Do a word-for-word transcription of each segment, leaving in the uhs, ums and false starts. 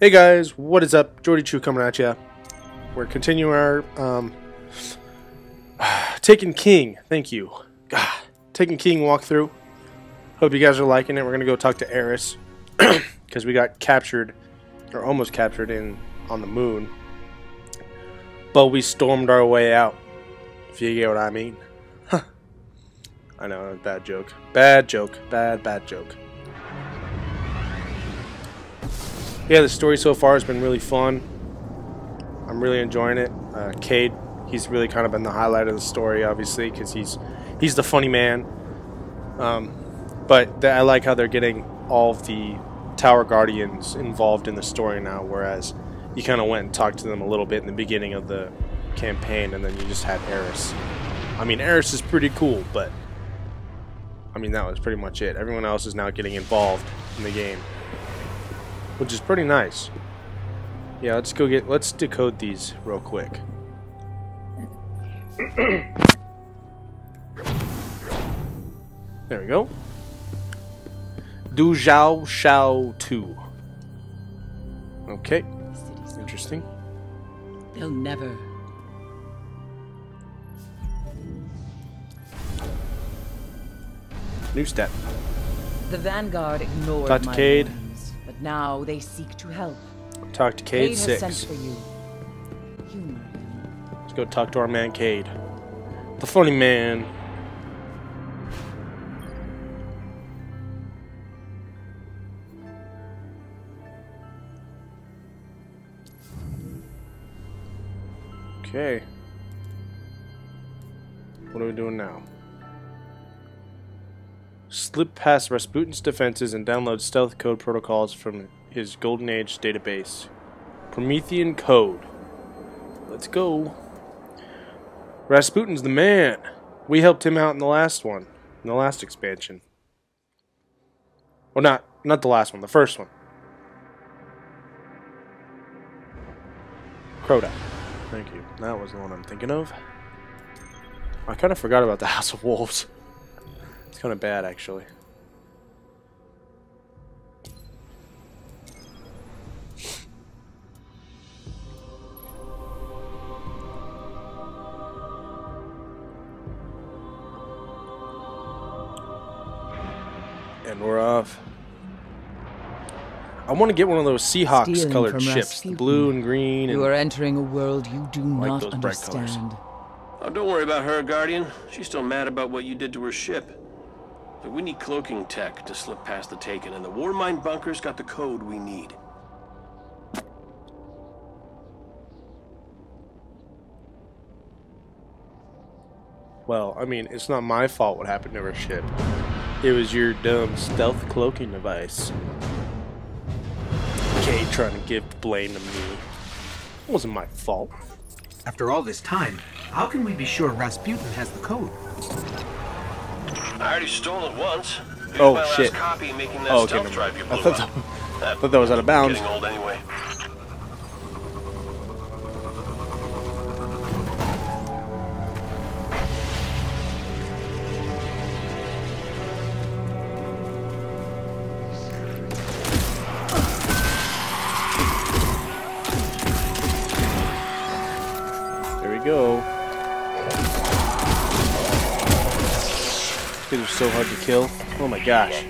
Hey guys, what is up? JordyTrue coming at ya. We're continuing our um, Taken King. Thank you. God. Taken King walkthrough. Hope you guys are liking it. We're gonna go talk to Eris because we got captured, or almost captured, in on the moon. But we stormed our way out. If you get what I mean. Huh. I know, bad joke. Bad joke. Bad bad joke. Yeah, the story so far has been really fun. I'm really enjoying it. Uh, Cayde, he's really kind of been the highlight of the story, obviously, because he's he's the funny man. Um, but the, I like how they're getting all of the Tower Guardians involved in the story now, whereas you kind of went and talked to them a little bit in the beginning of the campaign, and then you just had Eris. I mean, Eris is pretty cool, but I mean, that was pretty much it. Everyone else is now getting involved in the game, which is pretty nice. Yeah, let's go get, let's decode these real quick. There we go. Du Zhao Shao two. Okay, interesting. They'll never. New step. The Vanguard ignored my Cayde. But now they seek to help. Talk to Cayde six. Sent for you. You. Let's go talk to our man Cayde. The funny man. Okay. What are we doing now? Slip past Rasputin's defenses and download stealth code protocols from his Golden Age database. Promethean code. Let's go. Rasputin's the man. We helped him out in the last one. In the last expansion. Well, not, not the last one. The first one. Crota. Thank you. That was the one I'm thinking of. I kind of forgot about the House of Wolves. It's kind of bad, actually. And we're off. I want to get one of those Seahawks colored ships, the blue and green. And you are entering a world you do not understand. Oh, don't worry about her, Guardian. She's still mad about what you did to her ship. But we need cloaking tech to slip past the Taken, and the Warmind bunker's got the code we need. Well, I mean, it's not my fault what happened to her ship. It was your dumb stealth cloaking device. Cayde trying to give the blame to me. It wasn't my fault. After all this time, how can we be sure Rasputin has the code? I already stole it once. Here's oh shit! Copy, making that oh, okay. Drive you blew I thought that, I thought that was out of bounds. Getting old anyway. There we go. These are so hard to kill. Oh my gosh.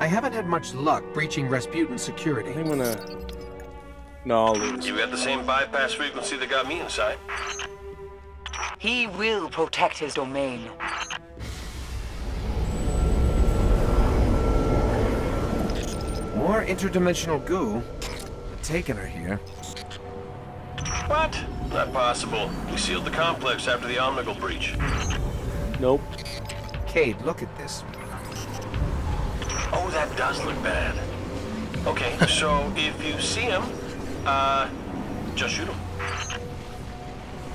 I haven't had much luck breaching Rasputin's security. I think I'm gonna... No, I'll lose. You got the same bypass frequency that got me inside. He will protect his domain. More interdimensional goo. The Taken are here. What? Not possible. We sealed the complex after the Omnical breach. Nope. Cayde, look at this. Oh, that does look bad. Okay, so if you see him, uh, just shoot him.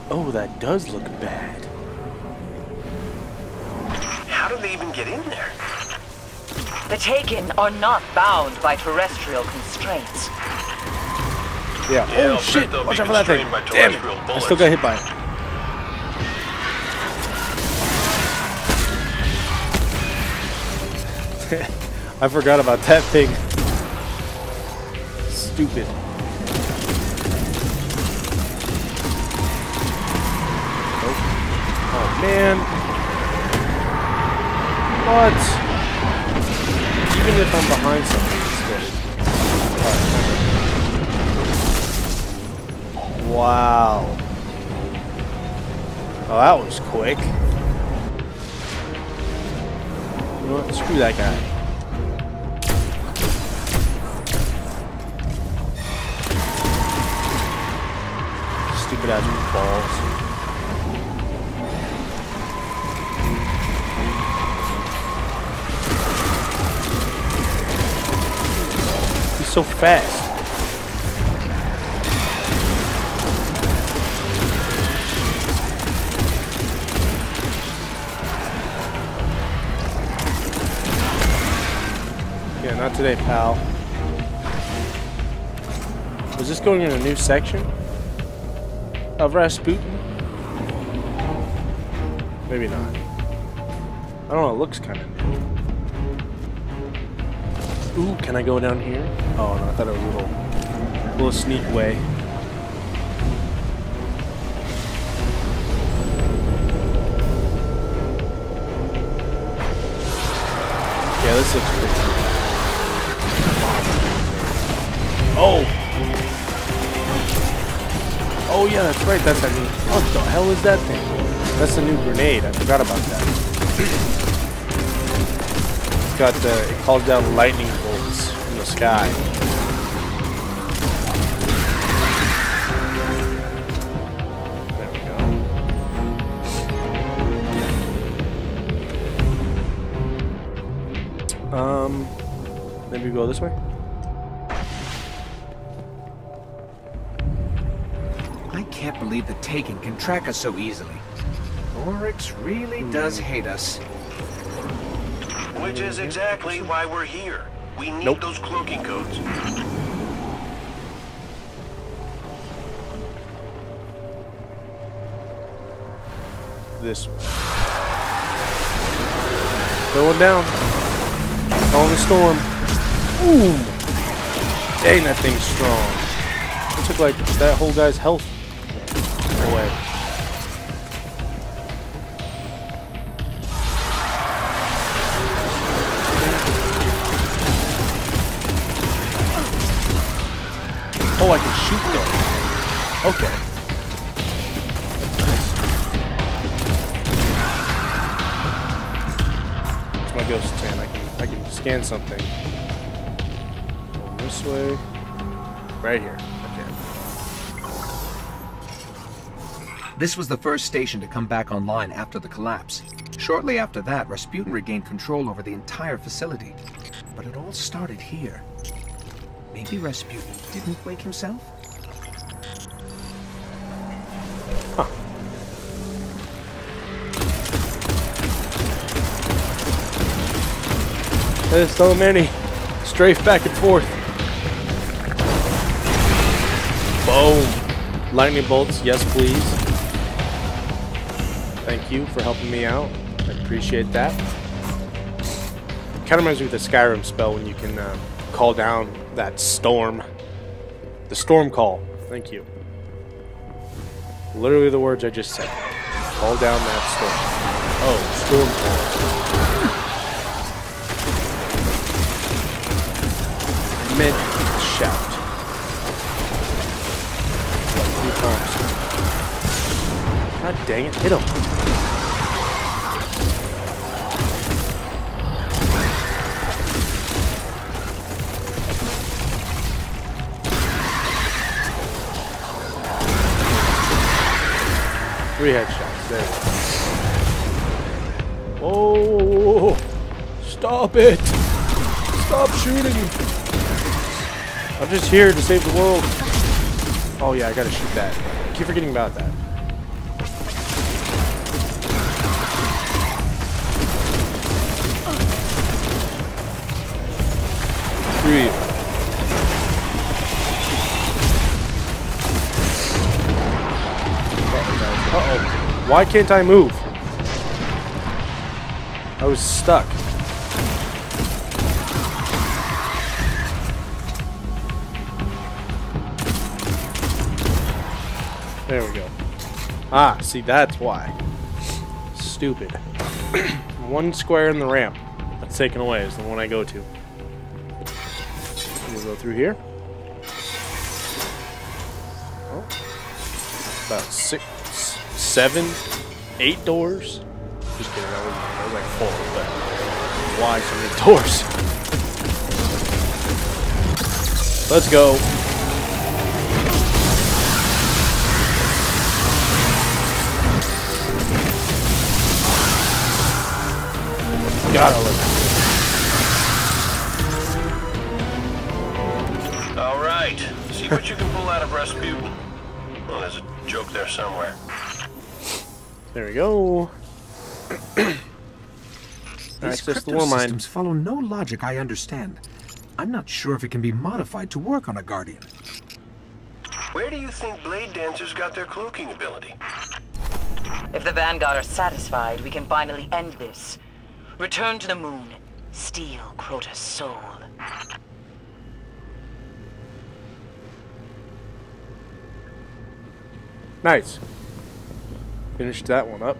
Oh, that does look bad. How did they even get in there? The Taken are not bound by terrestrial constraints. Yeah. yeah oh shit! Watch out for that thing. Damn it! Bullets. I still got hit by it. I forgot about that thing. stupid. Oh, oh man. What? Even if I'm behind something, it's still... Alright. Wow. Oh, that was quick. You know what? Screw that guy. Stupid ass balls. He's so fast. Yeah, not today, pal. Was this going in a new section? Of Rasputin? Maybe not. I don't know, it looks kind of new. Ooh, can I go down here? Oh, no, I thought it was a little, little sneak way. Yeah, this looks pretty cool. Oh! Oh yeah, that's right, that's that new... What the hell is that thing? That's the new grenade, I forgot about that. It's got the... It calls down lightning bolts from the sky. There we go. Um... Maybe go this way? I can't believe the Taken can track us so easily. Oryx really does hate us. Which is exactly why we're here. We need nope. those cloaking codes. This one. Going down. On the storm. Ooh. Dang, that thing's strong. It took like that whole guy's health. Away. Oh, I can shoot them. Okay. That's my ghost tan. I can I can scan something. Go this way. Right here. This was the first station to come back online after the collapse. Shortly after that, Rasputin regained control over the entire facility. But it all started here. Maybe Rasputin didn't wake himself? Huh. There's so many. Strafe back and forth. Boom. Lightning bolts, yes please. Thank you for helping me out. I appreciate that. Kind of reminds me of the Skyrim spell when you can uh, call down that storm. The storm call. Thank you. Literally the words I just said. Call down that storm. Oh, storm call. Mid shout. Two times. God dang it, hit him. Three headshots, there. Oh, stop it! Stop shooting! I'm just here to save the world. Oh yeah, I gotta shoot that. I keep forgetting about that. Screw you. Uh-oh. Why can't I move? I was stuck. There we go. Ah, see, that's why. Stupid. One square in the ramp that's taken away is the one I go to. We'll go through here. Oh. About six, seven, eight doors. Just kidding, that was, that was like four, but why so many doors? Let's go. Gotta live. All right. See what you can pull out of Rasputin. Well, there's a joke there somewhere. There we go. These crypto systems follow no logic, I understand. I'm not sure if it can be modified to work on a Guardian. Where do you think Blade Dancers got their cloaking ability? If the Vanguard are satisfied, we can finally end this. Return to the moon. Steal Crota's soul. Nice. Finished that one up.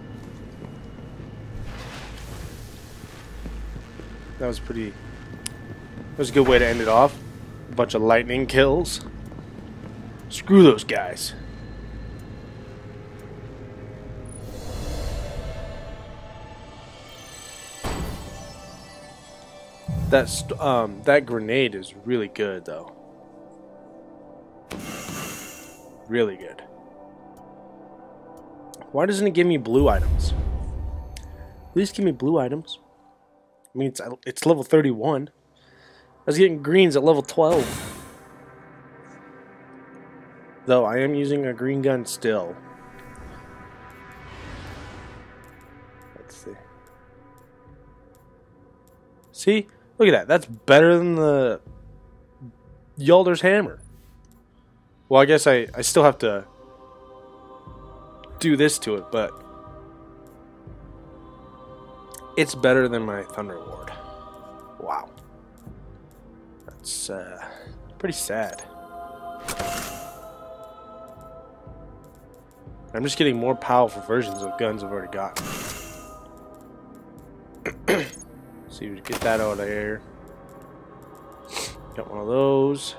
That was pretty... That was a good way to end it off. A bunch of lightning kills. Screw those guys. That st um that grenade is really good though. Really good. Why doesn't it give me blue items? At least give me blue items. I mean, it's it's level thirty-one. I was getting greens at level twelve. Though I am using a green gun still. Let's see. See? Look at that. That's better than the Yaldir's hammer. Well, I guess I, I still have to do this to it, but it's better than my Thunderlord. Wow. That's uh, pretty sad. I'm just getting more powerful versions of guns I've already gotten. So you get that out of here. Got one of those.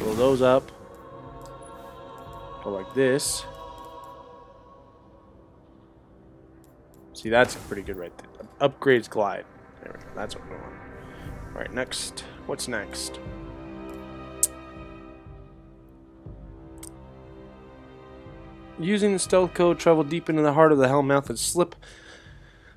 Blow those up. Go like this. See, that's pretty good right there. Upgrades glide. There we go. That's what we want. Alright, next. What's next? Using the stealth code, travel deep into the heart of the Hellmouth and slip,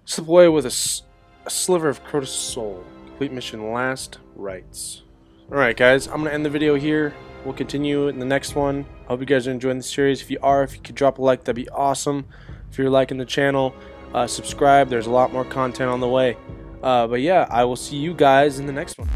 slip away with a... A sliver of Crota's soul. Complete mission Last Rites. Alright guys, I'm going to end the video here. We'll continue in the next one. Hope you guys are enjoying the series. If you are, if you could drop a like, that'd be awesome. If you're liking the channel, uh, subscribe. There's a lot more content on the way. Uh, but yeah, I will see you guys in the next one.